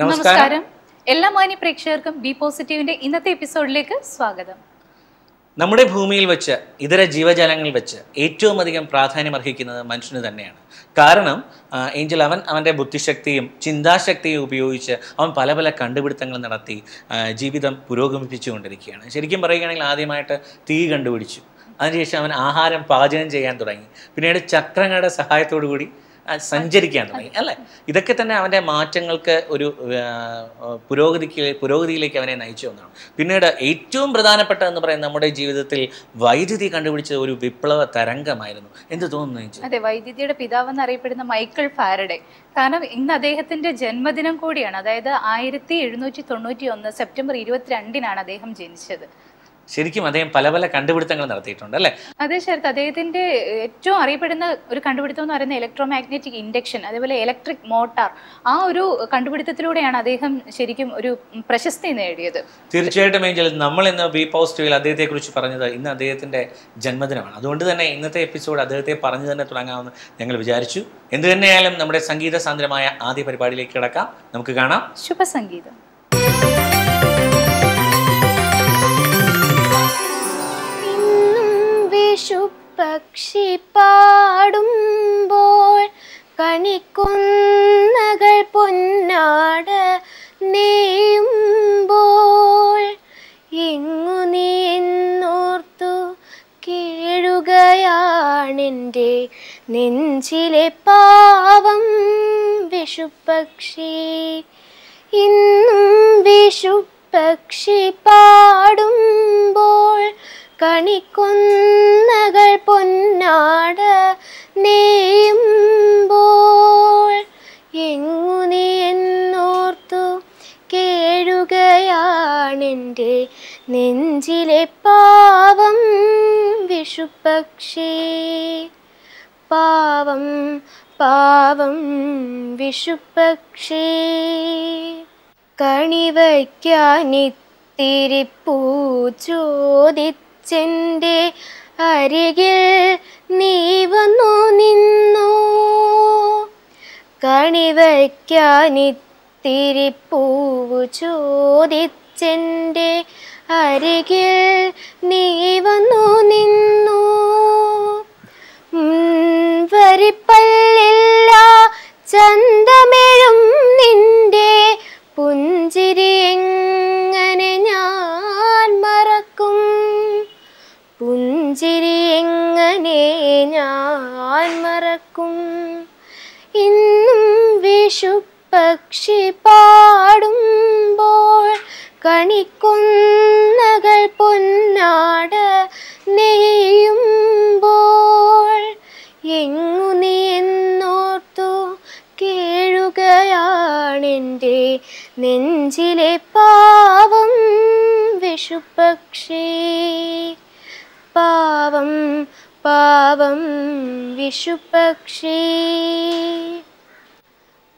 നമസ്കാരം. എല്ലാ മാന്യ പ്രേക്ഷകർക്കും ബി പോസിറ്റീവിന്റെ ഇന്നത്തെ എപ്പിസോഡിലേക്ക് സ്വാഗതം. നമ്മുടെ ഭൂമിയിൽ വെച്ച് ഇതര ജീവജാലങ്ങളിൽ വെച്ച് ഏറ്റവും അധികം പ്രാധാന്യം അർഹിക്കുന്നത് മനുഷ്യന് തന്നെയാണ്. കാരണം ഏഞ്ചൽ അവൻ്റെ ബുദ്ധിശക്തിയും ചിന്താശക്തിയും ഉപയോഗിച്ച് അവൻ പല പല കണ്ടുപിടുത്തങ്ങൾ നടത്തി ജീവിതം പുരോഗമിപ്പിച്ചു കൊണ്ടിരിക്കുകയാണ്. ശരിക്കും പറയുകയാണെങ്കിൽ ആദ്യമായിട്ട് തീ കണ്ടുപിടിച്ചു, അതിനുശേഷം അവൻ ആഹാരം പാചകം ചെയ്യാൻ തുടങ്ങി, പിന്നീട് ചക്രങ്ങളുടെ സഹായത്തോടു കൂടി സഞ്ചരിക്കാൻ തുടങ്ങി, അല്ലേ? ഇതൊക്കെ തന്നെ അവൻ്റെ മാറ്റങ്ങൾക്ക് ഒരു പുരോഗതിയിലേക്ക് അവനെ നയിച്ചു എന്നാണ്. പിന്നീട് ഏറ്റവും പ്രധാനപ്പെട്ട എന്ന് പറയുന്നത് നമ്മുടെ ജീവിതത്തിൽ വൈദ്യുതി കണ്ടുപിടിച്ച ഒരു വിപ്ലവ തരംഗമായിരുന്നു. എന്ത് തോന്നുന്നു? അതെ, വൈദ്യുതിയുടെ പിതാവെന്ന് അറിയപ്പെടുന്ന മൈക്കിൾ ഫാരഡേ. കാരണം ഇന്ന് അദ്ദേഹത്തിൻ്റെ ജന്മദിനം കൂടിയാണ്. അതായത് 1791 സെപ്റ്റംബർ 22 അദ്ദേഹം ജനിച്ചത്. ശരിക്കും അദ്ദേഹം പല പല കണ്ടുപിടുത്തങ്ങൾ നടത്തിയിട്ടുണ്ട്, അല്ലേ? അതെ ശരത്ത്, അദ്ദേഹത്തിൻ്റെ ഏറ്റവും അറിയപ്പെടുന്ന ഒരു കണ്ടുപിടുത്തം എന്ന് പറയുന്നത് ഇലക്ട്രോമാഗ്നറ്റിക് ഇൻഡക്ഷൻ, അതേപോലെ ഇലക്ട്രിക് മോട്ടാർ. ആ ഒരു കണ്ടുപിടുത്തത്തിലൂടെയാണ് അദ്ദേഹം ശരിക്കും ഒരു പ്രശസ്തി നേടിയത്. തീർച്ചയായിട്ടും ഏഞ്ചൽ, നമ്മൾ ഇന്ന് ബി പോസിറ്റീവിൽ അദ്ദേഹത്തെക്കുറിച്ച് പറഞ്ഞത് ഇന്ന് അദ്ദേഹത്തിൻ്റെ ജന്മദിനമാണ്. അതുകൊണ്ട് തന്നെ ഇന്നത്തെ എപ്പിസോഡ് അദ്ദേഹത്തെ പറഞ്ഞു തന്നെ തുടങ്ങാമെന്ന് ഞങ്ങൾ വിചാരിച്ചു. എന്തു തന്നെയായാലും നമ്മുടെ സംഗീത സാന്ദ്രമായ ആദ്യ പരിപാടിയിലേക്ക് കിടക്കാം. നമുക്ക് കാണാം ശുഭസംഗീതം. പക്ഷി പാടുമ്പോൾ കണിക്കൊന്നകൾ പൊന്നാട നെയ്യുമ്പോൾ എങ്ങു നീന്നോർത്തു കേഴുകയാണെൻ്റെ നെഞ്ചിലെ പാവം വിഷുപക്ഷി. ഇന്നും വിഷുപക്ഷി പാടുമ്പോൾ കണിക്കൊന്നകൾ പൊന്നാട നെയ്യുമ്പോൾ എങ്ങു നീന്നോർത്തു കേഴുകയാണെൻ്റെ നെഞ്ചിലെ പാവം വിഷുപക്ഷി. പാവം പാവം വിഷുപക്ഷി കണിവയ്ക്കാനിത്തിരി പൂചോദി െൻ്റെ അരികിൽ നീ വന്നു നിന്നു. കണിവയ്ക്കാനിത്തിരി പൂവ് ചോദിച്ചെൻ്റെ അരികിൽ നീ വന്നു നിന്നു. മുൻവരിപ്പല്ലില്ല ചന്തമെഴും നിൻ്റെ പുഞ്ചിരി എങ്ങനെ ഞാൻ മറക്കും, പുഞ്ചിരി എങ്ങനെ ഞാൻ മറക്കും. ഇന്നും വിഷുപക്ഷി പാടുമ്പോൾ കണിക്കൊന്നകൾ പൊന്നാട നെയ്യുമ്പോൾ എങ്ങു നീന്നോർത്തു കേഴുകയാണെൻ്റെ നെഞ്ചിലെ പാവം വിഷുപക്ഷി. പാവം പാവം വിഷുപക്ഷി.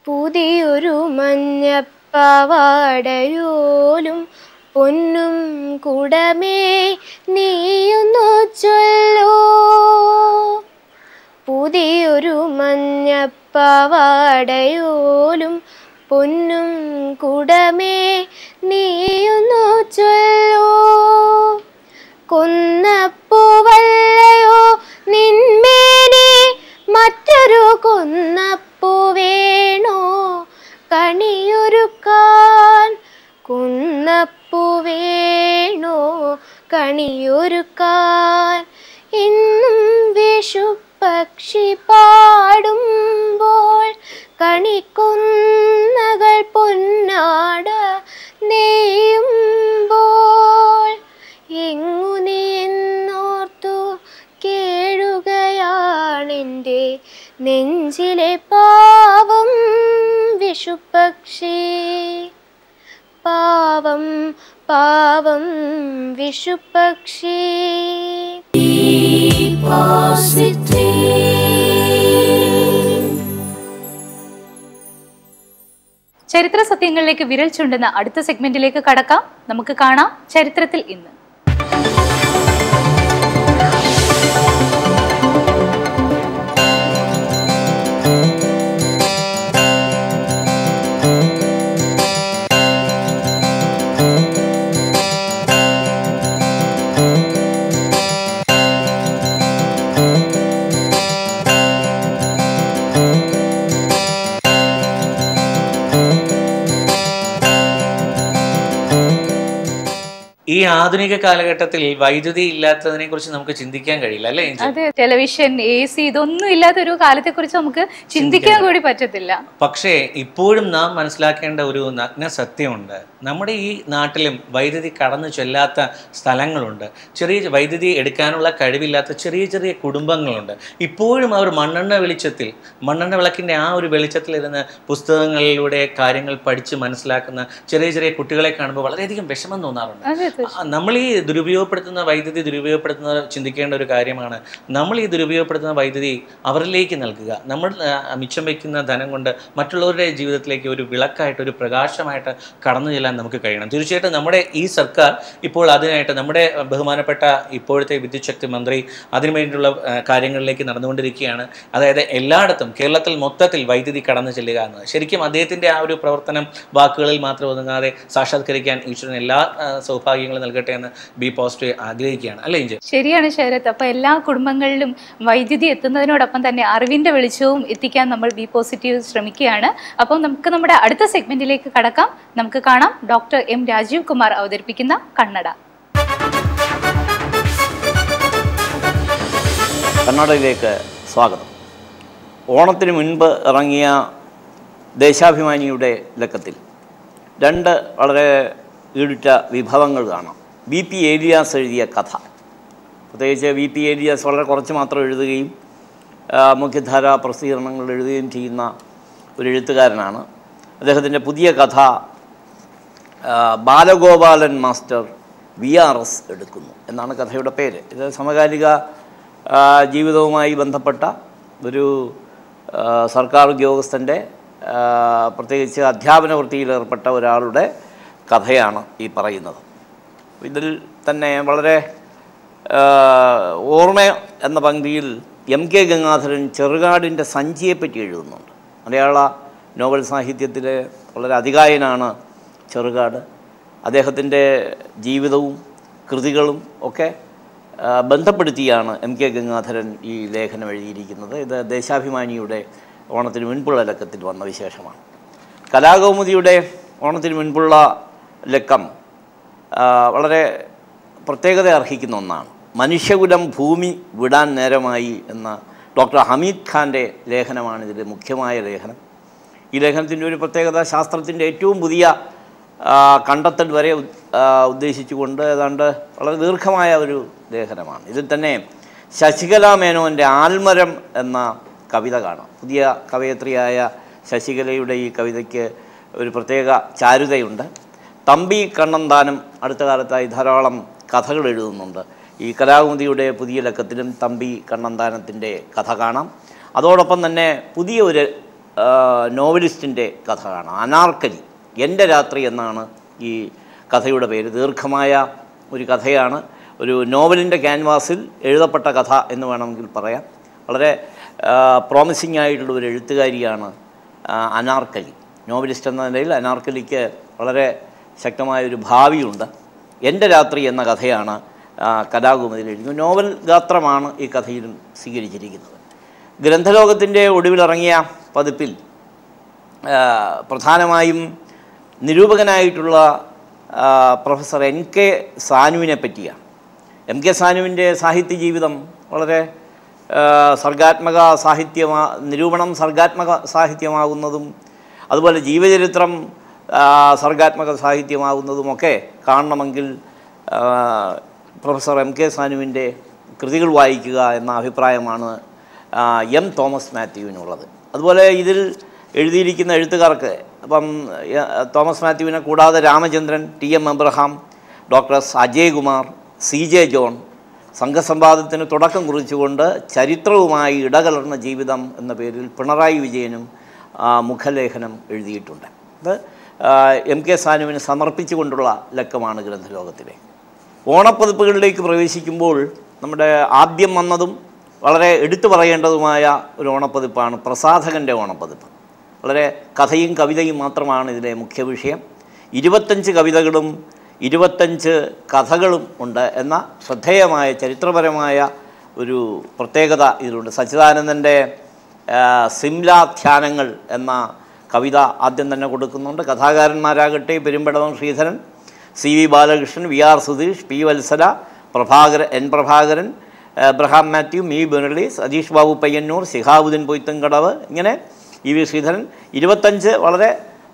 പുതിയൊരു മഞ്ഞപ്പാവാടയോലും പൊന്നും കുടമേ നീയൊന്നു ചൊല്ലോ. പുതിയൊരു മഞ്ഞപ്പാവാടയോലും പൊന്നും കുടമേ നീയൊന്നു ചൊല്ലോ. കൊന്നപ്പൂവല്ലയോ നിന്മേനെ മറ്റൊരു കൊന്നപ്പൂ വേണോ കണിയൊരുക്കാൻ, കൊന്നപ്പൂ വേണോ കണിയൊരുക്കാൻ. ഇന്നും വിഷുപക്ഷി പാടുമ്പോൾ കണിക്കൊന്നകൾ പൊന്നാട നെയ്യുമ്പോൾ എങ്ങു നീന്നോർത്തു കേഴുകയാണെൻ്റെ നെഞ്ചിലെ പാവം വിഷുപക്ഷി. பாவம் விஷுபக்ஷி. ചരിത്ര സത്യങ്ങളിലേക്ക് വിരൽ ചൂണ്ടുന്ന അടുത്ത സെഗ്മെന്റിലേക്ക് കടക്കാം. നമുക്ക് കാണാം ചരിത്രത്തിൽ ഇന്ന്. ഈ ആധുനിക കാലഘട്ടത്തിൽ വൈദ്യുതി ഇല്ലാത്തതിനെ കുറിച്ച് നമുക്ക് ചിന്തിക്കാൻ കഴിയില്ല അല്ലേ? അതെ, ടെലിവിഷൻ, എ സി, ഇതൊന്നും ഇല്ലാത്തൊരു കാലത്തെ കുറിച്ച് നമുക്ക് ചിന്തിക്കാൻ കൂടി പറ്റത്തില്ല. പക്ഷേ ഇപ്പോഴും നാം മനസ്സിലാക്കേണ്ട ഒരു നഗ്ന സത്യമുണ്ട്. നമ്മുടെ ഈ നാട്ടിലും വൈദ്യുതി കടന്നു ചെല്ലാത്ത സ്ഥലങ്ങളുണ്ട്. ചെറിയ വൈദ്യുതി എടുക്കാനുള്ള കഴിവില്ലാത്ത ചെറിയ ചെറിയ കുടുംബങ്ങളുണ്ട്. ഇപ്പോഴും അവർ മണ്ണെണ്ണ വിളക്കിൻ്റെ ആ ഒരു വെളിച്ചത്തിലിരുന്ന് പുസ്തകങ്ങളിലൂടെ കാര്യങ്ങൾ പഠിച്ച് മനസ്സിലാക്കുന്ന ചെറിയ ചെറിയ കുട്ടികളെ കാണുമ്പോൾ വളരെയധികം വിഷമം തോന്നാറുണ്ട്. നമ്മൾ ഈ ദുരുപയോഗപ്പെടുത്തുന്ന വൈദ്യുതി ദുരുപയോഗപ്പെടുത്തുന്ന ചിന്തിക്കേണ്ട ഒരു കാര്യമാണ്. നമ്മൾ ഈ ദുരുപയോഗപ്പെടുത്തുന്ന വൈദ്യുതി അവരിലേക്ക് നൽകുക. നമ്മൾ മിച്ചം വയ്ക്കുന്ന ധനം കൊണ്ട് മറ്റുള്ളവരുടെ ജീവിതത്തിലേക്ക് ഒരു വിളക്കായിട്ട്, ഒരു പ്രകാശമായിട്ട് കടന്നു ചെല്ലാൻ നമുക്ക് കഴിയണം. തീർച്ചയായിട്ടും നമ്മുടെ ഈ സർക്കാർ ഇപ്പോൾ അതിനായിട്ട്, നമ്മുടെ ബഹുമാനപ്പെട്ട ഇപ്പോഴത്തെ വിദ്യുത് ശക്തി മന്ത്രി അതിനുവേണ്ടിയുള്ള കാര്യങ്ങളിലേക്ക് നടന്നുകൊണ്ടിരിക്കുകയാണ്. അതായത് എല്ലായിടത്തും കേരളത്തിൽ മൊത്തത്തിൽ വൈദ്യുതി കടന്നു ചെല്ലുക എന്നത് ശരിക്കും അദ്ദേഹത്തിൻ്റെ ആ ഒരു പ്രവർത്തനം വാക്കുകളിൽ മാത്രം ഒതുങ്ങാതെ സാക്ഷാത്കരിക്കാൻ ഈശ്വരൻ എല്ലാ സൗഭാഗ്യം നൽകട്ടെ എന്ന് ബി പോസിറ്റീവ് ആഗ്രഹിക്കുകയാണ്. അല്ലേ? ശരിയാണ് ശരത്. അപ്പൊ എല്ലാ കുടുംബങ്ങളിലും വൈദ്യുതി എത്തുന്നതിനോടൊപ്പം തന്നെ അറിവിന്റെ വെളിച്ചവും എത്തിക്കാൻ നമ്മൾ ബി പോസിറ്റീവ് ശ്രമിക്കുകയാണ്. അപ്പം നമുക്ക് നമ്മുടെ അടുത്ത സെഗ്മെന്റിലേക്ക് കടക്കാം. നമുക്ക് കാണാം ഡോക്ടർ എം രാജീവ് കുമാർ അവതരിപ്പിക്കുന്ന കണ്ണട. കണ്ണടയിലേക്ക് സ്വാഗതം. ഓണത്തിന് മുൻപ് ഇറങ്ങിയ ദേശാഭിമാനിയുടെ ലക്കത്തിൽ രണ്ട് വളരെ ഈടുറ്റ വിഭവങ്ങൾ കാണാം. വി പി ഏലിയാസ് എഴുതിയ കഥ, പ്രത്യേകിച്ച് വി പി ഏലിയാസ് വളരെ കുറച്ച് മാത്രം എഴുതുകയും മുഖ്യധാരാ പ്രസിദ്ധീകരണങ്ങൾ എഴുതുകയും ചെയ്യുന്ന ഒരു എഴുത്തുകാരനാണ്. അദ്ദേഹത്തിൻ്റെ പുതിയ കഥ ബാലഗോപാലൻ മാസ്റ്റർ VRS എടുക്കുന്നു എന്നാണ് കഥയുടെ പേര്. ഇത് സമകാലിക ജീവിതവുമായി ബന്ധപ്പെട്ട ഒരു സർക്കാർ ഉദ്യോഗസ്ഥൻ്റെ, പ്രത്യേകിച്ച് അധ്യാപന വൃത്തിയിലേർപ്പെട്ട ഒരാളുടെ കഥയാണ് ഈ പറയുന്നത്. ഇതിൽ തന്നെ വളരെ ഓർമ്മ എന്ന പങ്ക്തിയിൽ MK ഗംഗാധരൻ ചെറുകാടിൻ്റെ സഞ്ചിയെപ്പറ്റി എഴുതുന്നുണ്ട്. മലയാള നോവൽ സാഹിത്യത്തിലെ വളരെ അധികായനാണ് ചെറുകാട്. അദ്ദേഹത്തിൻ്റെ ജീവിതവും കൃതികളും ഒക്കെ ബന്ധപ്പെടുത്തിയാണ് MK ഗംഗാധരൻ ഈ ലേഖനം എഴുതിയിരിക്കുന്നത്. ഇത് ദേശാഭിമാനിയുടെ ഓണത്തിന് മുൻപുള്ള ലക്കത്തിൽ വന്ന വിശേഷമാണ്. കലാകൗമുദിയുടെ ഓണത്തിന് മുൻപുള്ള ലക്കം വളരെ പ്രത്യേകത അർഹിക്കുന്ന ഒന്നാണ്. മനുഷ്യകുലം ഭൂമി വിടാൻ നേരമായി എന്ന ഡോക്ടർ ഹമീദ് ഖാൻ്റെ ലേഖനമാണ് ഇതിൻ്റെ മുഖ്യമായ ലേഖനം. ഈ ലേഖനത്തിൻ്റെ ഒരു പ്രത്യേകത, ശാസ്ത്രത്തിൻ്റെ ഏറ്റവും പുതിയ കണ്ടെത്തൽ വരെ ഉദ്ദേശിച്ചുകൊണ്ട് ഏതാണ്ട് വളരെ ദീർഘമായ ഒരു ലേഖനമാണ്. ഇതിൽ തന്നെ ശശികല മേനോൻ്റെ ആൽമരം എന്ന കവിത കാണാം. പുതിയ കവയത്രിയായ ശശികലയുടെ ഈ കവിതയ്ക്ക് ഒരു പ്രത്യേക ചാരുതയുണ്ട്. തമ്പി കണ്ണന്താനം അടുത്ത കാലത്തായി ധാരാളം കഥകൾ എഴുതുന്നുണ്ട്. ഈ കലാകുമുദിയുടെ പുതിയ ലക്കത്തിലും തമ്പി കണ്ണന്താനത്തിൻ്റെ കഥ കാണാം. അതോടൊപ്പം തന്നെ പുതിയ ഒരു നോവലിസ്റ്റിൻ്റെ കഥ കാണാം. അനാർക്കലി എൻ്റെ രാത്രി എന്നാണ് ഈ കഥയുടെ പേര്. ദീർഘമായ ഒരു കഥയാണ്. ഒരു നോവലിൻ്റെ ക്യാൻവാസിൽ എഴുതപ്പെട്ട കഥ എന്ന് വേണമെങ്കിൽ പറയാം. വളരെ പ്രോമിസിംഗ് ആയിട്ടുള്ള ഒരു എഴുത്തുകാരിയാണ് അനാർക്കലി. നോവലിസ്റ്റ് എന്ന നിലയിൽ അനാർക്കലിക്ക് വളരെ ശക്തമായൊരു ഭാവിയുണ്ട്. എൻ്റെ രാത്രി എന്ന കഥയാണ് കലാകുമുദിയിൽ എഴുതിയത്. നോവൽ ഗാത്രമാണ് ഈ കഥയിലും സ്വീകരിച്ചിരിക്കുന്നത്. ഗ്രന്ഥലോകത്തിൻ്റെ ഒടുവിലിറങ്ങിയ പതിപ്പിൽ പ്രധാനമായും നിരൂപകനായിട്ടുള്ള പ്രൊഫസർ NK സാനുവിനെ പറ്റിയാണ്. MK സാനുവിൻ്റെ സാഹിത്യ ജീവിതം വളരെ സർഗാത്മക നിരൂപണം സർഗാത്മക സാഹിത്യമാകുന്നതും അതുപോലെ ജീവചരിത്രം സർഗാത്മക സാഹിത്യമാകുന്നതുമൊക്കെ കാണണമെങ്കിൽ പ്രൊഫസർ MK സാനുവിൻ്റെ കൃതികൾ വായിക്കുക എന്ന അഭിപ്രായമാണ് M. തോമസ് മാത്യുവിനുള്ളത്. അതുപോലെ ഇതിൽ എഴുതിയിരിക്കുന്ന എഴുത്തുകാർക്ക് അപ്പം തോമസ് മാത്യുവിനെ കൂടാതെ Ramachandran, T M Abraham, doctor Ajaykumar, C J John സംഘസംവാദത്തിന് തുടക്കം കുറിച്ചുകൊണ്ട് ചരിത്രവുമായി ഇടകലർന്ന ജീവിതം എന്ന പേരിൽ പിണറായി വിജയനും മുഖലേഖനം എഴുതിയിട്ടുണ്ട്. അത് എം കെ സാനുവിന് സമർപ്പിച്ചുകൊണ്ടുള്ള ലക്കമാണ് ഗ്രന്ഥലോകത്തിലെ. ഓണപ്പതിപ്പുകളിലേക്ക് പ്രവേശിക്കുമ്പോൾ നമ്മുടെ ആദ്യം വന്നതും വളരെ എടുത്തു പറയേണ്ടതുമായ ഒരു ഓണപ്പതിപ്പാണ് പ്രസാധകൻ്റെ ഓണപ്പതിപ്പ്. വളരെ കഥയും കവിതയും മാത്രമാണ് ഇതിലെ മുഖ്യ വിഷയം. 25 കവിതകളും 25 കഥകളും ഉണ്ട് എന്ന ശ്രദ്ധേയമായ ചരിത്രപരമായ ഒരു പ്രത്യേകത ഇതിലുണ്ട്. സച്ചിദാനന്ദൻ്റെ സിംല ധ്യാനങ്ങൾ എന്ന കവിത ആദ്യം തന്നെ കൊടുക്കുന്നുണ്ട്. കഥാകാരന്മാരാകട്ടെ Perumbadavam Sreedharan, C V Balakrishnan, V R Sudheesh, P Valsala, N Prabhakaran, Abraham Mathew, മീ ബെനർലി, സതീഷ് ബാബു പയ്യന്നൂർ, ശിഹാബുദ്ദീൻ പൊയ്ത്തുംകടവ്, ഇങ്ങനെ ഇ വി ശ്രീധരൻ, 25 വളരെ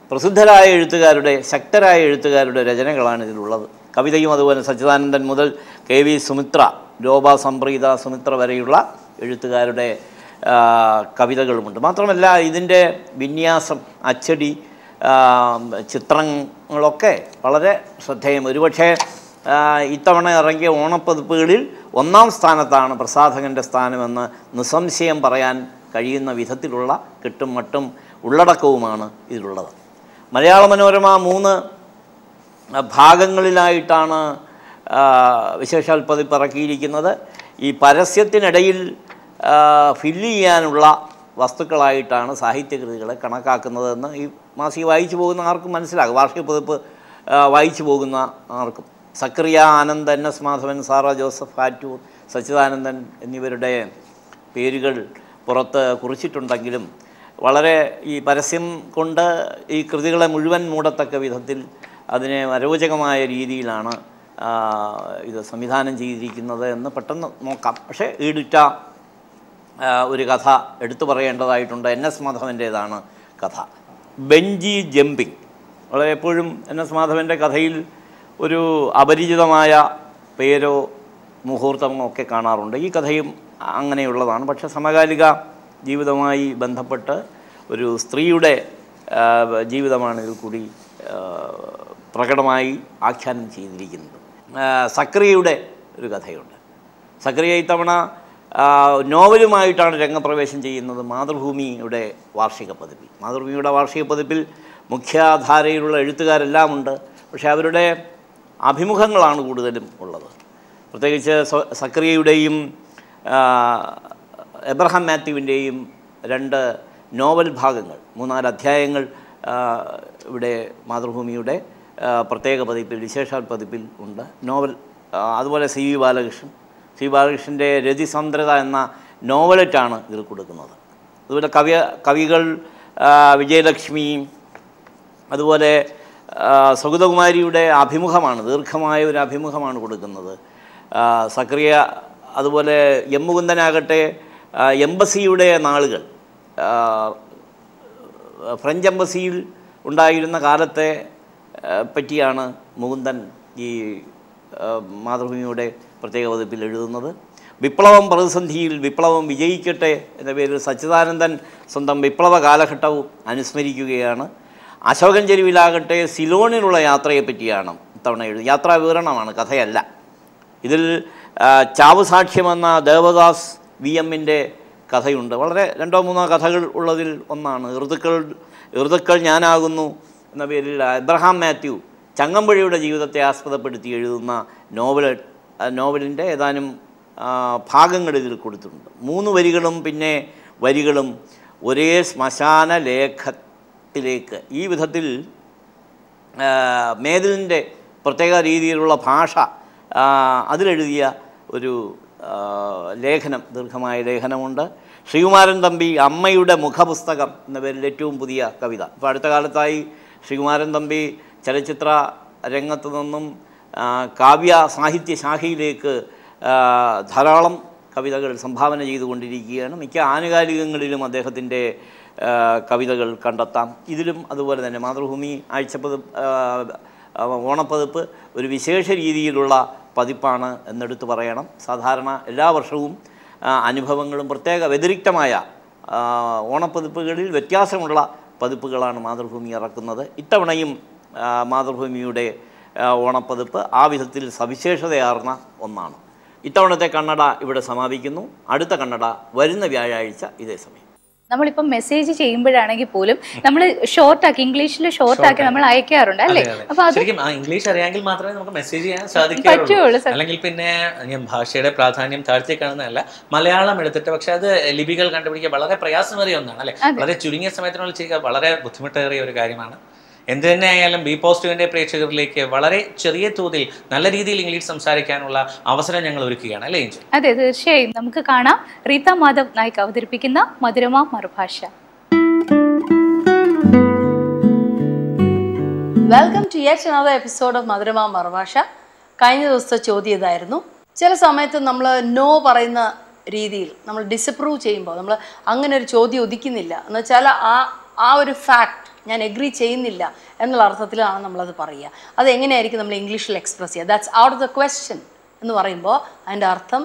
പ്രസിദ്ധരായ എഴുത്തുകാരുടെ, ശക്തരായ എഴുത്തുകാരുടെ രചനകളാണ് ഇതിലുള്ളത്. കവിതയും അതുപോലെ സച്ചിദാനന്ദൻ മുതൽ കെ വി സുമിത്ര, ലോബ സംപ്രീത സുമിത്ര വരെയുള്ള എഴുത്തുകാരുടെ കവിതകളുമുണ്ട്. മാത്രമല്ല ഇതിൻ്റെ വിന്യാസം, അച്ചടി, ചിത്രങ്ങളൊക്കെ വളരെ ശ്രദ്ധേയം. ഒരുപക്ഷെ ഇത്തവണ ഇറങ്ങിയ ഓണപ്പതിപ്പുകളിൽ ഒന്നാം സ്ഥാനത്താണ് പ്രസാധകൻ്റെ സ്ഥാനമെന്ന് നിസ്സംശയം പറയാൻ കഴിയുന്ന വിധത്തിലുള്ള കെട്ടും മട്ടും ഉള്ളടക്കവുമാണ് ഇതിലുള്ളത്. മലയാള മനോരമ 3 ഭാഗങ്ങളിലായിട്ടാണ് വിശേഷാൽ പതിപ്പ് ഇറക്കിയിരിക്കുന്നത്. ഈ പരസ്യത്തിനിടയിൽ ഫില്ല് ചെയ്യാനുള്ള വസ്തുക്കളായിട്ടാണ് സാഹിത്യകൃതികളെ കണക്കാക്കുന്നതെന്ന് ഈ മാസിക വായിച്ചു പോകുന്ന ആർക്കും മനസ്സിലാകും, വാർഷിക പതിപ്പ് വായിച്ചു പോകുന്ന ആർക്കും. സക്കറിയ ആനന്ദ്, എൻ എസ് മാധവൻ, സാറ ജോസഫ്, ആറ്റൂർ, സച്ചിദാനന്ദൻ എന്നിവരുടെ പേരുകൾ പുറത്ത് കുറിച്ചിട്ടുണ്ടെങ്കിലും വളരെ ഈ പരസ്യം കൊണ്ട് ഈ കൃതികളെ മുഴുവൻ മൂടത്തക്ക വിധത്തിൽ അതിനെ അരോചകമായ രീതിയിലാണ് ഇത് സംവിധാനം ചെയ്തിരിക്കുന്നത് എന്ന് പെട്ടെന്ന് നോക്കാം. പക്ഷേ ഈടുറ്റ ഒരു കഥ എടുത്തു പറയേണ്ടതായിട്ടുണ്ട്. എൻ എസ് മാധവൻ്റേതാണ് കഥ, ബെഞ്ചി ജമ്പിങ്. വളരെ എപ്പോഴും എൻ എസ് മാധവൻ്റെ കഥയിൽ ഒരു അപരിചിതമായ പേരോ മുഹൂർത്തമോ ഒക്കെ കാണാറുണ്ട്. ഈ കഥയും അങ്ങനെയുള്ളതാണ്. പക്ഷേ സമകാലിക ജീവിതവുമായി ബന്ധപ്പെട്ട് ഒരു സ്ത്രീയുടെ ജീവിതമാണ് ഇതിൽ കൂടി പ്രകടമായി ആഖ്യാനം ചെയ്തിരിക്കുന്നത്. സക്രിയയുടെ ഒരു കഥയുണ്ട്. സക്രിയ ഇത്തവണ നോവലുമായിട്ടാണ് രംഗപ്രവേശം ചെയ്യുന്നത്. മാതൃഭൂമിയുടെ വാർഷിക പതിപ്പിൽ, മാതൃഭൂമിയുടെ വാർഷിക പതിപ്പിൽ മുഖ്യധാരയിലുള്ള എഴുത്തുകാരെല്ലാം ഉണ്ട്. പക്ഷേ അവരുടെ അഭിമുഖങ്ങളാണ് കൂടുതലും ഉള്ളത്. പ്രത്യേകിച്ച് സക്രിയയുടെയും എബ്രഹാം മാത്യുവിൻ്റെയും 2 നോവൽ ഭാഗങ്ങൾ, 3-4 അധ്യായങ്ങൾ ഇവിടെ മാതൃഭൂമിയുടെ പ്രത്യേക പതിപ്പിൽ, വിശേഷാൽ പതിപ്പിൽ ഉണ്ട്. നോവൽ അതുപോലെ സി വി ബാലകൃഷ്ണൻ്റെ രതിസാന്ദ്രത എന്ന നോവലറ്റാണ് ഇതിൽ കൊടുക്കുന്നത്. അതുപോലെ കവികൾ വിജയലക്ഷ്മി, അതുപോലെ സുഗതകുമാരിയുടെ അഭിമുഖമാണ്, ദീർഘമായ ഒരു അഭിമുഖമാണ് കൊടുക്കുന്നത് സക്രിയ. അതുപോലെ എം മുകുന്ദനാകട്ടെ എംബസിയുടെ നാളുകൾ, ഫ്രഞ്ച് എംബസിയിൽ ഉണ്ടായിരുന്ന കാലത്തെ പറ്റിയാണ് മുകുന്ദൻ ഈ മാതൃഭൂമിയുടെ പ്രത്യേക പതിപ്പിൽ എഴുതുന്നത്. വിപ്ലവം പ്രതിസന്ധിയിൽ, വിപ്ലവം വിജയിക്കട്ടെ എന്ന പേരിൽ സച്ചിദാനന്ദൻ സ്വന്തം വിപ്ലവ കാലഘട്ടവും അനുസ്മരിക്കുകയാണ്. അശോകൻ ചെരുവിലാകട്ടെ സിലോണിലുള്ള യാത്രയെ പറ്റിയാണ് ഇത്തവണ എഴുതുന്നത്. യാത്രാ വിവരണമാണ്, കഥയല്ല. ഇതിൽ ചാവുസാക്ഷ്യമെന്ന ദേവദാസ് വി എമ്മിൻ്റെ കഥയുണ്ട്. വളരെ 2-3 കഥകൾ ഉള്ളതിൽ ഒന്നാണ്. ഋതുക്കൾ ഞാനാകുന്നു എന്ന പേരിൽ എബ്രഹാം മാത്യു ചങ്ങമ്പുഴയുടെ ജീവിതത്തെ ആസ്പദപ്പെടുത്തി എഴുതുന്ന നോവലിൻ്റെ ഏതാനും ഭാഗങ്ങൾ ഇതിൽ കൊടുത്തിട്ടുണ്ട്. 3 വരികളും പിന്നെ വരികളും ഒരേ ശ്മശാന ലേഖത്തിലേക്ക്, ഈ വിധത്തിൽ മേതിലിൻ്റെ പ്രത്യേക രീതിയിലുള്ള ഭാഷ അതിലെഴുതിയ ഒരു ലേഖനം, ദീർഘമായ ലേഖനമുണ്ട്. ശ്രീകുമാരൻ തമ്പി, അമ്മയുടെ മുഖപുസ്തകം എന്ന പേരിൽ ഏറ്റവും പുതിയ കവിത. ഇപ്പോൾ അടുത്ത കാലത്തായി ശ്രീകുമാരൻ തമ്പി ചലച്ചിത്ര രംഗത്തു നിന്നും കാവ്യ സാഹിത്യ ശാഖയിലേക്ക് ധാരാളം കവിതകൾ സംഭാവന ചെയ്തുകൊണ്ടിരിക്കുകയാണ്. മിക്ക ആനുകാലികങ്ങളിലും അദ്ദേഹത്തിൻ്റെ കവിതകൾ കണ്ടെത്താം. ഇതിലും അതുപോലെ തന്നെ മാതൃഭൂമി ഓണപ്പതിപ്പ് ഒരു വിശേഷ രീതിയിലുള്ള പതിപ്പാണ് എന്നെടുത്ത് പറയണം. സാധാരണ എല്ലാ വർഷവും അനുഭവങ്ങളും പ്രത്യേക വ്യതിരിക്തമായ ഓണപ്പതിപ്പുകളിൽ വ്യത്യാസമുള്ള പതിപ്പുകളാണ് മാതൃഭൂമി ഇറക്കുന്നത്. ഇത്തവണയും മാതൃഭൂമിയുടെ ഓണപ്പതിപ്പ് ആ വിധത്തിൽ സവിശേഷതയാർന്ന ഒന്നാണ്. ഇത്തവണത്തെ കണ്ണട ഇവിടെ സമാപിക്കുന്നു. അടുത്ത കണ്ണട വരുന്ന വ്യാഴാഴ്ച ഇതേ സമയം. നമ്മളിപ്പം മെസ്സേജ് ചെയ്യുമ്പോഴാണെങ്കിൽ പോലും നമ്മൾ ഷോർട്ടാക്കി ഇംഗ്ലീഷിൽ ഷോർട്ടാക്കി നമ്മൾ അയക്കാറുണ്ട് അല്ലേ? അപ്പൊ ഇംഗ്ലീഷ് അറിയാമെങ്കിൽ മാത്രമേ നമുക്ക് മെസ്സേജ് ചെയ്യാൻ സാധിക്കുകയുള്ളൂ. അല്ലെങ്കിൽ പിന്നെ ഞാൻ ഭാഷയുടെ പ്രാധാന്യം താഴ്ത്തി കാണുന്നതല്ല. മലയാളം എടുത്തിട്ട് പക്ഷെ അത് ലിപികൾ കണ്ടുപിടിക്കുക വളരെ പ്രയാസമേറിയ ഒന്നാണ് അല്ലെ? വളരെ ചുരുങ്ങിയ സമയത്തിനുള്ള ചെയ്യുക വളരെ ബുദ്ധിമുട്ടേറിയ ഒരു കാര്യമാണ്. എന്ത് തന്നെ ആയാലും ബി പോസിറ്റീവിൻ്റെ പ്രേക്ഷകരിലേക്ക് വളരെ ചെറിയ തോതിൽ നല്ല രീതിയിൽ ഇംഗ്ലീഷ് സംസാരിക്കാനുള്ള അവസരം ഞങ്ങൾ ഒരുക്കുകയാണ് അല്ലേ ഏഞ്ചൽ? അതെ തീർച്ചയായും. നമുക്ക് കാണാം റീത മാധവ് നായിക് അവതരിപ്പിക്കുന്ന Madhurama Marubhasha. Welcome to yet another episode of Madhurama Marubhasha. കഴിഞ്ഞ ദിവസത്തെ ചോദ്യം ഇതായിരുന്നു, ചില സമയത്ത് നമ്മൾ നോ പറയുന്ന രീതിയിൽ നമ്മൾ ഡിസപ്രൂവ് ചെയ്യുമ്പോൾ നമ്മൾ അങ്ങനെ ഒരു ചോദ്യം ഒതുക്കുന്നില്ല എന്ന് വെച്ചാൽ ആ ഒരു ഫാക്ട് ഞാൻ എഗ്രി ചെയ്യുന്നില്ല എന്നുള്ള അർത്ഥത്തിലാണ് നമ്മളത് പറയുക. അത് എങ്ങനെയായിരിക്കും നമ്മൾ ഇംഗ്ലീഷിൽ എക്സ്പ്രസ് ചെയ്യുക? That's out of the question എന്ന് പറയുമ്പോൾ അതിൻ്റെ അർത്ഥം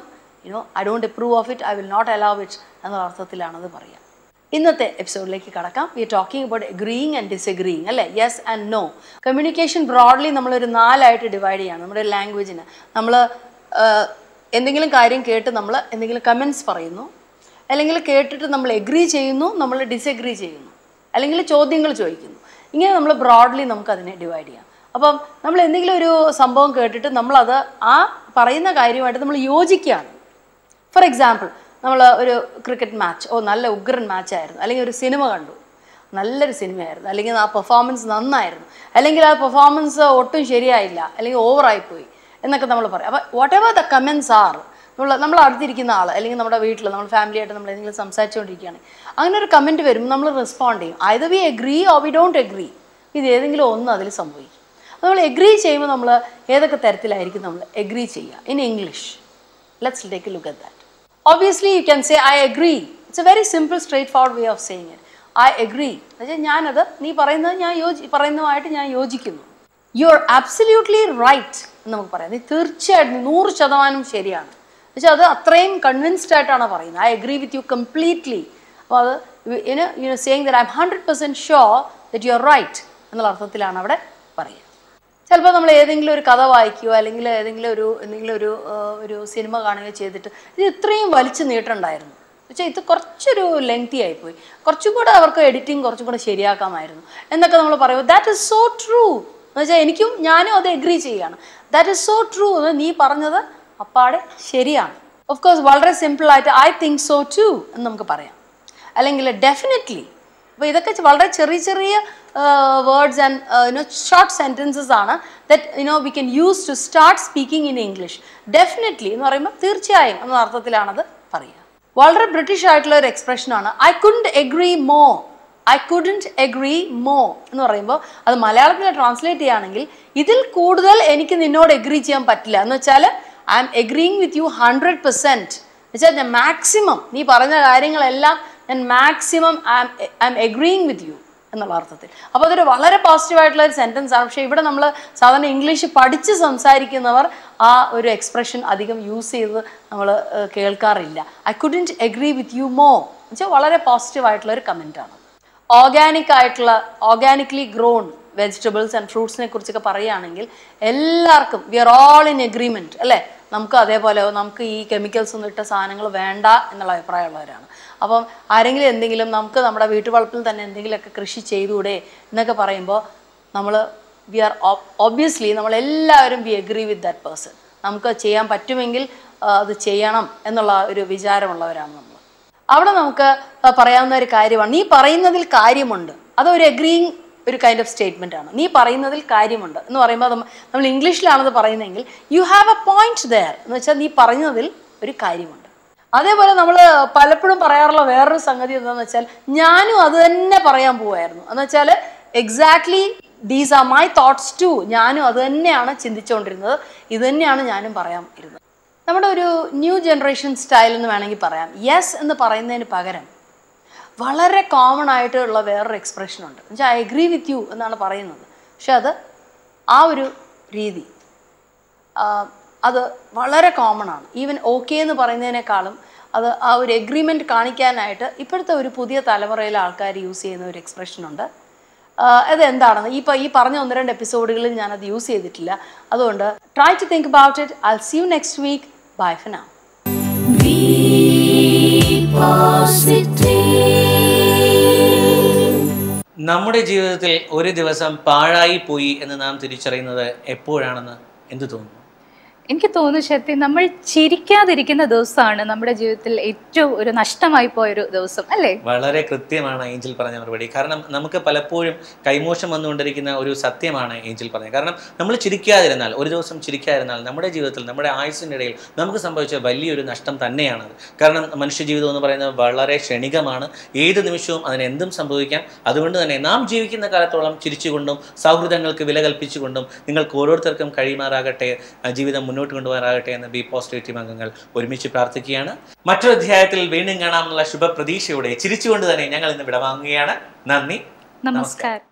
you know I don't approve of it, I will not allow it എന്നുള്ള അർത്ഥത്തിലാണത് പറയുക. ഇന്നത്തെ എപ്പിസോഡിലേക്ക് കടക്കാം. We are talking about agreeing and disagreeing അല്ലേ? Yes and no. Communication broadly നമ്മളൊരു നാലായിട്ട് ഡിവൈഡ് ചെയ്യണം. നമ്മുടെ ലാംഗ്വേജിന് നമ്മൾ എന്തെങ്കിലും കാര്യം കേട്ട് നമ്മൾ എന്തെങ്കിലും കമൻറ്റ്സ് പറയുന്നു, അല്ലെങ്കിൽ കേട്ടിട്ട് നമ്മൾ എഗ്രി ചെയ്യുന്നു, നമ്മൾ ഡിസഗ്രി ചെയ്യുന്നു, അല്ലെങ്കിൽ ചോദ്യങ്ങൾ ചോദിക്കുന്നു. ഇങ്ങനെ നമ്മൾ ബ്രോഡ്ലി നമുക്കതിനെ ഡിവൈഡ് ചെയ്യാം. അപ്പം നമ്മൾ എന്തെങ്കിലും ഒരു സംഭവം കേട്ടിട്ട് നമ്മളത് ആ പറയുന്ന കാര്യമായിട്ട് നമ്മൾ യോജിക്കുകയാണ്. ഫോർ എക്സാമ്പിൾ, നമ്മൾ ഒരു ക്രിക്കറ്റ് മാച്ച്, ഓ നല്ല ഉഗ്രൻ മാച്ചായിരുന്നു, അല്ലെങ്കിൽ ഒരു സിനിമ കണ്ടു, നല്ലൊരു സിനിമയായിരുന്നു, അല്ലെങ്കിൽ ആ പെർഫോമൻസ് നന്നായിരുന്നു, അല്ലെങ്കിൽ ആ പെർഫോമൻസ് ഒട്ടും ശരിയായില്ല, അല്ലെങ്കിൽ ഓവറായിപ്പോയി എന്നൊക്കെ നമ്മൾ പറയും. അപ്പോൾ whatever the comments are, നമ്മൾ അടുത്തിരിക്കുന്ന ആൾ അല്ലെങ്കിൽ നമ്മുടെ വീട്ടിൽ നമ്മൾ ഫാമിലിയായിട്ട് നമ്മൾ എന്തെങ്കിലും സംസാരിച്ചുകൊണ്ടിരിക്കുകയാണെങ്കിൽ അങ്ങനെ ഒരു കമൻറ്റ് വരുമ്പോൾ നമ്മൾ റെസ്പോണ്ട് ചെയ്യും. Either we agree or we don't agree. ഇത് ഏതെങ്കിലും ഒന്ന് അതിൽ സംഭവിക്കും. നമ്മൾ എഗ്രി ചെയ്യുമ്പോൾ നമ്മൾ ഏതൊക്കെ തരത്തിലായിരിക്കും നമ്മൾ എഗ്രി ചെയ്യുക in English? Let's take a look at that. Obviously you can say I agree. It's a very simple straightforward way of saying it. I agree എന്ന് വെച്ചാൽ ഞാനത്, നീ പറയുന്നത് ഞാൻ പറയുന്നതുമായിട്ട് ഞാൻ യോജിക്കുന്നു. യു ആർ ആബ്സല്യൂട്ട്ലി റൈറ്റ് എന്ന് നമുക്ക് പറയാം. നീ തീർച്ചയായിട്ടും 100% ശരിയാണ്. പക്ഷേ അത് അത്രയും കൺവിൻസ്ഡ് ആയിട്ടാണ് പറയുന്നത്. I agree with you completely. അപ്പോൾ അത് you saying that I am 100% sure that you are right എന്നുള്ള അർത്ഥത്തിലാണ് അവിടെ പറയുക. ചിലപ്പോൾ നമ്മൾ ഏതെങ്കിലും ഒരു കഥ വായിക്കുകയോ അല്ലെങ്കിൽ എന്തെങ്കിലും ഒരു സിനിമ കാണുകയോ ചെയ്തിട്ട് ഇത് ഇത്രയും വലിച്ചു നീട്ടുണ്ടായിരുന്നു, പക്ഷേ ഇത് കുറച്ചൊരു ലെങ്തി ആയിപ്പോയി, കുറച്ചും കൂടെ അവർക്ക് എഡിറ്റിംഗ് കുറച്ചും കൂടെ ശരിയാക്കാമായിരുന്നു എന്നൊക്കെ നമ്മൾ പറയുമ്പോൾ ദാറ്റ് ഈസ് സോ ട്രൂ എന്ന് വെച്ചാൽ ഞാനും അത് എഗ്രി ചെയ്യുകയാണ്. ദാറ്റ് ഈസ് സോ ട്രൂ എന്ന്, നീ പറഞ്ഞത് അപ്പാടെ ശരിയാണ്. ഓഫ് കോഴ്സ് വളരെ സിമ്പിളായിട്ട് ഐ തിങ്ക് സോ ടു എന്ന് നമുക്ക് പറയാം, അല്ലെങ്കിൽ ഡെഫിനറ്റ്ലി. അപ്പോൾ ഇതൊക്കെ വളരെ ചെറിയ ചെറിയ വേർഡ്സ് ആൻഡ് ഷോർട്ട് സെൻറ്റൻസസ് ആണ് that we can use to start speaking in English. Definitely എന്ന് പറയുമ്പോൾ തീർച്ചയായും എന്ന അർത്ഥത്തിലാണത് പറയുക. വളരെ ബ്രിട്ടീഷ് ആയിട്ടുള്ള ഒരു എക്സ്പ്രഷനാണ് I couldn't agree more. I couldn't agree more എന്ന് പറയുമ്പോൾ അത് മലയാളത്തിൽ ട്രാൻസ്ലേറ്റ് ചെയ്യുകയാണെങ്കിൽ ഇതിൽ കൂടുതൽ എനിക്ക് നിന്നോട് എഗ്രി ചെയ്യാൻ പറ്റില്ല എന്ന് വെച്ചാൽ I M agreeing with you 100%. എന്നുവെച്ചാൽ ഞാൻ മാക്സിമം, നീ പറഞ്ഞ കാര്യങ്ങളെല്ലാം ഞാൻ maximum I M agreeing with you എന്നുള്ള അർത്ഥത്തിൽ. അപ്പോൾ അതൊരു വളരെ പോസിറ്റീവായിട്ടുള്ള ഒരു സെൻറ്റൻസ് ആണ്. പക്ഷേ ഇവിടെ നമ്മൾ സാധാരണ ഇംഗ്ലീഷ് പഠിച്ച് സംസാരിക്കുന്നവർ ആ ഒരു എക്സ്പ്രഷൻ അധികം യൂസ് ചെയ്ത് നമ്മൾ കേൾക്കാറില്ല. I couldn't agree with you more എന്നുവെച്ചാൽ വളരെ പോസിറ്റീവായിട്ടുള്ളൊരു കമൻറ്റാണ്. ഓർഗാനിക്കലി ഗ്രോൺ വെജിറ്റബിൾസ് ആൻഡ് ഫ്രൂട്ട്സിനെ കുറിച്ചൊക്കെ പറയുകയാണെങ്കിൽ എല്ലാവർക്കും we are all in agreement അല്ലേ? നമുക്ക് അതേപോലെ നമുക്ക് ഈ കെമിക്കൽസ് ഒന്നും ഇട്ട സാധനങ്ങൾ വേണ്ട എന്നുള്ള അഭിപ്രായമുള്ളവരാണ്. അപ്പം ആരെങ്കിലും എന്തെങ്കിലും നമുക്ക് നമ്മുടെ വീട്ടുവളപ്പിൽ തന്നെ എന്തെങ്കിലുമൊക്കെ കൃഷി ചെയ്തുകൂടെ എന്നൊക്കെ പറയുമ്പോൾ നമ്മൾ വി ആർ ഒബ്വിയസ്ലി നമ്മളെല്ലാവരും we agree with that person. നമുക്ക് ചെയ്യാൻ പറ്റുമെങ്കിൽ അത് ചെയ്യണം എന്നുള്ള ഒരു വിചാരമുള്ളവരാണ് നമ്മൾ. അവിടെ നമുക്ക് പറയാവുന്ന ഒരു കാര്യമാണ് നീ പറയുന്നതിൽ കാര്യമുണ്ട്. അതൊരു എഗ്രീയിങ് ഒരു കൈൻഡ് ഓഫ് സ്റ്റേറ്റ്മെൻ്റ് ആണ്. നീ പറയുന്നതിൽ കാര്യമുണ്ട് എന്ന് പറയുമ്പോൾ നമ്മൾ ഇംഗ്ലീഷിലാണത് പറയുന്നതെങ്കിൽ you have a point there എന്ന് വെച്ചാൽ നീ പറഞ്ഞതിൽ ഒരു കാര്യമുണ്ട്. അതേപോലെ നമ്മൾ പലപ്പോഴും പറയാറുള്ള വേറൊരു സംഗതി എന്താണെന്ന് വെച്ചാൽ ഞാനും അത് തന്നെ പറയാൻ പോവായിരുന്നു എന്ന് വെച്ചാൽ exactly these are my thoughts too. ഞാനും അത് തന്നെയാണ് ചിന്തിച്ചുകൊണ്ടിരുന്നത്, ഇത് തന്നെയാണ് ഞാനും പറയാൻ ഇരുന്നത്. നമ്മുടെ ഒരു ന്യൂ ജനറേഷൻ സ്റ്റൈൽ എന്ന് വേണമെങ്കിൽ പറയാം. യെസ് എന്ന് പറയുന്നതിന് പകരം വളരെ കോമൺ ആയിട്ടുള്ള വേറൊരു എക്സ്പ്രഷനുണ്ട് എന്ന് വെച്ചാൽ ഐ എഗ്രി വിത്ത് യു എന്നാണ് പറയുന്നത്. പക്ഷെ അത് ആ ഒരു രീതി അത് വളരെ കോമൺ ആണ്. ഈവൻ ഓക്കെ എന്ന് പറയുന്നതിനേക്കാളും അത് ആ ഒരു എഗ്രിമെൻറ്റ് കാണിക്കാനായിട്ട് ഇപ്പോഴത്തെ ഒരു പുതിയ തലമുറയിലെ ആൾക്കാർ യൂസ് ചെയ്യുന്ന ഒരു എക്സ്പ്രഷനുണ്ട്. അതെന്താണെന്ന് ഈ പറഞ്ഞ ഒന്ന് രണ്ട് എപ്പിസോഡുകളിൽ ഞാനത് യൂസ് ചെയ്തിട്ടില്ല. അതുകൊണ്ട് try to think about it. I will see you next week. Bye for now. നമ്മുടെ ജീവിതത്തിൽ ഒരു ദിവസം പാഴായി പോയി എന്ന് നാം തിരിച്ചറിയുന്നത് എപ്പോഴാണെന്ന് എന്ത് തോന്നുന്നു? എനിക്ക് തോന്നുന്നു ശക്തി, നമ്മൾ ചിരിക്കാതിരിക്കുന്ന ദിവസമാണ് നമ്മുടെ ജീവിതത്തിൽ ഏറ്റവും ഒരു നഷ്ടമായി പോയൊരു ദിവസം അല്ലേ? വളരെ കൃത്യമാണ് ഏഞ്ചൽ പറഞ്ഞ മറുപടി. കാരണം നമുക്ക് പലപ്പോഴും കൈമോശം വന്നുകൊണ്ടിരിക്കുന്ന ഒരു സത്യമാണ് ഏഞ്ചൽ പറഞ്ഞത്. കാരണം നമ്മൾ ചിരിക്കാതിരുന്നാൽ, ഒരു ദിവസം ചിരിക്കാതിരുന്നാൽ നമ്മുടെ ജീവിതത്തിൽ, നമ്മുടെ ആയുസ്സിനിടയിൽ നമുക്ക് സംഭവിച്ച വലിയൊരു നഷ്ടം തന്നെയാണത്. കാരണം മനുഷ്യജീവിതം എന്ന് പറയുന്നത് വളരെ ക്ഷണികമാണ്. ഏത് നിമിഷവും അതിനെന്തും സംഭവിക്കാം. അതുകൊണ്ട് തന്നെ നാം ജീവിക്കുന്ന കാലത്തോളം ചിരിച്ചുകൊണ്ടും സൗഹൃദങ്ങൾക്ക് വില കൽപ്പിച്ചുകൊണ്ടും നിങ്ങൾക്ക് ഓരോരുത്തർക്കും കഴിയുമാറാകട്ടെ, ജീവിതം മുന്നോട്ട് കൊണ്ടുപോകാനാകട്ടെ എന്ന് ബി പോസിറ്റീവ് അംഗങ്ങൾ ഒരുമിച്ച് പ്രാർത്ഥിക്കുകയാണ്. മറ്റൊരു അധ്യായത്തിൽ വീണ്ടും കാണാമെന്നുള്ള ശുഭപ്രതീക്ഷയോടെ ചിരിച്ചുകൊണ്ട് തന്നെ ഞങ്ങൾ ഇന്ന് വിടവാങ്ങുകയാണ്. നന്ദി, നമസ്കാരം.